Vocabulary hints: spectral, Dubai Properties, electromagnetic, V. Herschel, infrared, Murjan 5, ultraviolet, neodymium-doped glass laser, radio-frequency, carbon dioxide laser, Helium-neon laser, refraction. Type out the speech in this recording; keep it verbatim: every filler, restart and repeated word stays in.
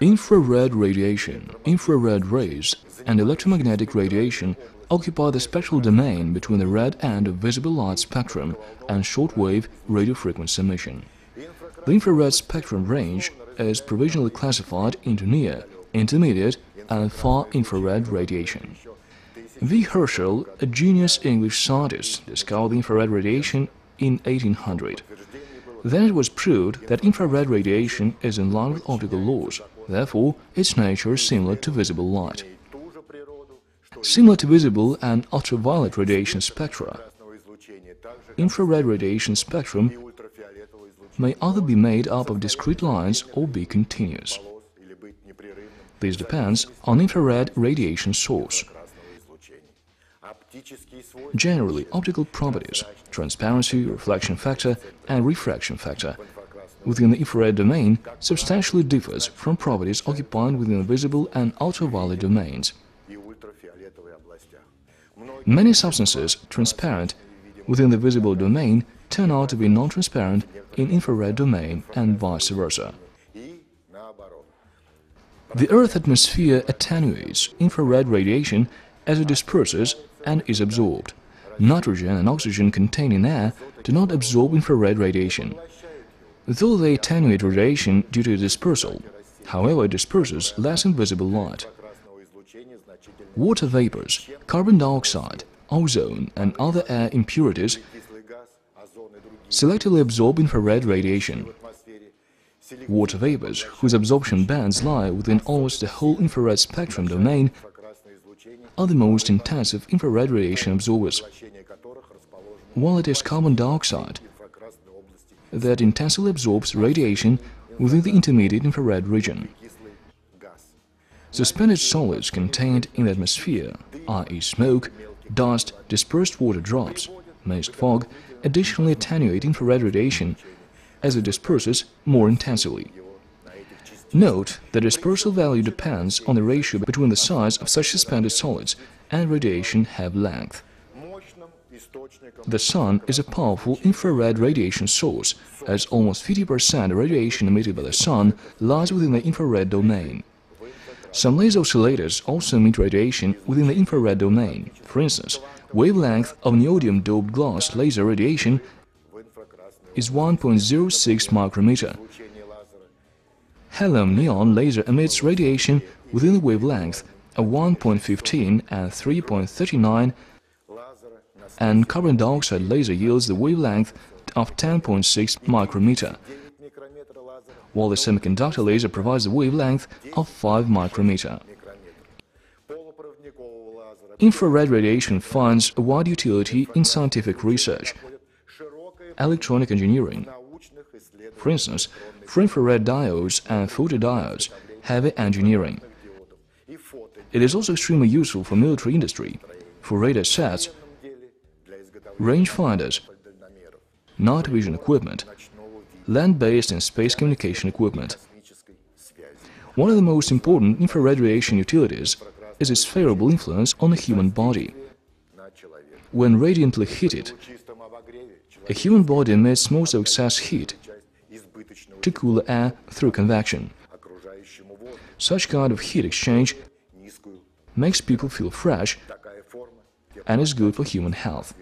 Infrared radiation, infrared rays, and electromagnetic radiation occupy the spectral domain between the red end of visible light spectrum and shortwave radio frequency emission. The infrared spectrum range is provisionally classified into near, intermediate, and far infrared radiation. V. Herschel, a genius English scientist, discovered the infrared radiation in eighteen hundred. Then it was proved that infrared radiation is in line with optical laws, therefore its nature is similar to visible light. Similar to visible and ultraviolet radiation spectra, infrared radiation spectrum may either be made up of discrete lines or be continuous. This depends on infrared radiation source. Generally, optical properties, transparency, reflection factor and refraction factor within the infrared domain substantially differs from properties occupied within the visible and ultraviolet domains. Many substances transparent within the visible domain turn out to be non-transparent in infrared domain and vice versa. The Earth's atmosphere attenuates infrared radiation as it disperses and is absorbed. Nitrogen and oxygen containing air do not absorb infrared radiation, though they attenuate radiation due to dispersal. However, it disperses less invisible light. Water vapors, carbon dioxide, ozone and other air impurities selectively absorb infrared radiation. Water vapors, whose absorption bands lie within almost the whole infrared spectrum domain, are the most intensive infrared radiation absorbers, while it is carbon dioxide that intensively absorbs radiation within the intermediate infrared region. Suspended solids contained in the atmosphere, that is smoke, dust, dispersed water drops, mist, fog, additionally attenuate infrared radiation as it disperses more intensively. Note that the dispersal value depends on the ratio between the size of such suspended solids and radiation half-length. The Sun is a powerful infrared radiation source, as almost fifty percent of radiation emitted by the Sun lies within the infrared domain. Some laser oscillators also emit radiation within the infrared domain. For instance, wavelength of neodymium-doped glass laser radiation is one point zero six micrometer. Helium-neon laser emits radiation within the wavelength of one point one five and three point three nine, and carbon dioxide laser yields the wavelength of ten point six micrometer, while the semiconductor laser provides the wavelength of five micrometer. Infrared radiation finds a wide utility in scientific research, electronic engineering. For instance, for infrared diodes and photodiodes, heavy engineering. It is also extremely useful for military industry, for radar sets, rangefinders, night vision equipment, land-based and space communication equipment. One of the most important infrared radiation utilities is its favorable influence on the human body. When radiantly heated, a human body emits most of excess heat to cool air through convection. Such kind of heat exchange makes people feel fresh and is good for human health.